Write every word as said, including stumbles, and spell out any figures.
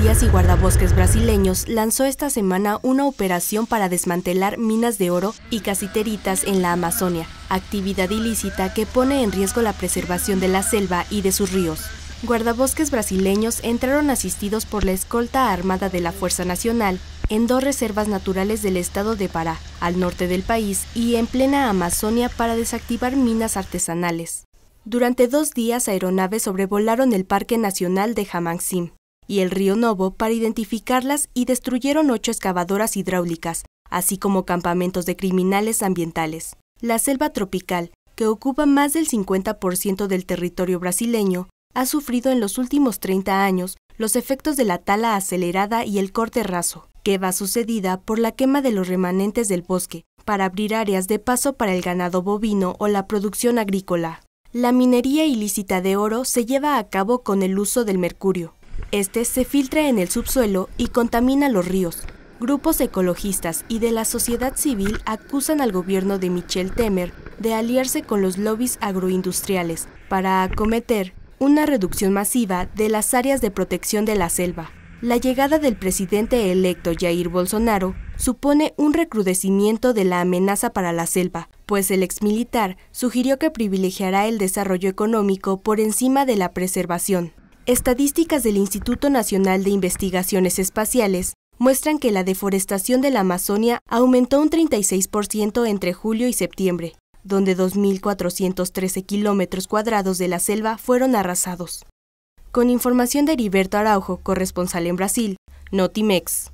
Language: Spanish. policías y guardabosques brasileños lanzó esta semana una operación para desmantelar minas de oro y cassiteritas en la Amazonia, actividad ilícita que pone en riesgo la preservación de la selva y de sus ríos. Guardabosques brasileños entraron asistidos por la Escolta Armada de la Fuerza Nacional en dos reservas naturales del estado de Pará, al norte del país y en plena Amazonia para desactivar minas artesanales. Durante dos días aeronaves sobrevolaron el Parque Nacional de Jamanxín y el río Novo para identificarlas y destruyeron ocho excavadoras hidráulicas, así como campamentos de criminales ambientales. La selva tropical, que ocupa más del cincuenta por ciento del territorio brasileño, ha sufrido en los últimos treinta años los efectos de la tala acelerada y el corte raso, que va sucedida por la quema de los remanentes del bosque, para abrir áreas de paso para el ganado bovino o la producción agrícola. La minería ilícita de oro se lleva a cabo con el uso del mercurio. Este se filtra en el subsuelo y contamina los ríos. Grupos ecologistas y de la sociedad civil acusan al gobierno de Michel Temer de aliarse con los lobbies agroindustriales para acometer una reducción masiva de las áreas de protección de la selva. La llegada del presidente electo Jair Bolsonaro supone un recrudecimiento de la amenaza para la selva, pues el exmilitar sugirió que privilegiará el desarrollo económico por encima de la preservación. Estadísticas del Instituto Nacional de Investigaciones Espaciales muestran que la deforestación de la Amazonia aumentó un treinta y seis por ciento entre julio y septiembre, donde dos mil cuatrocientos trece kilómetros cuadrados de la selva fueron arrasados. Con información de Heriberto Araujo, corresponsal en Brasil, Notimex.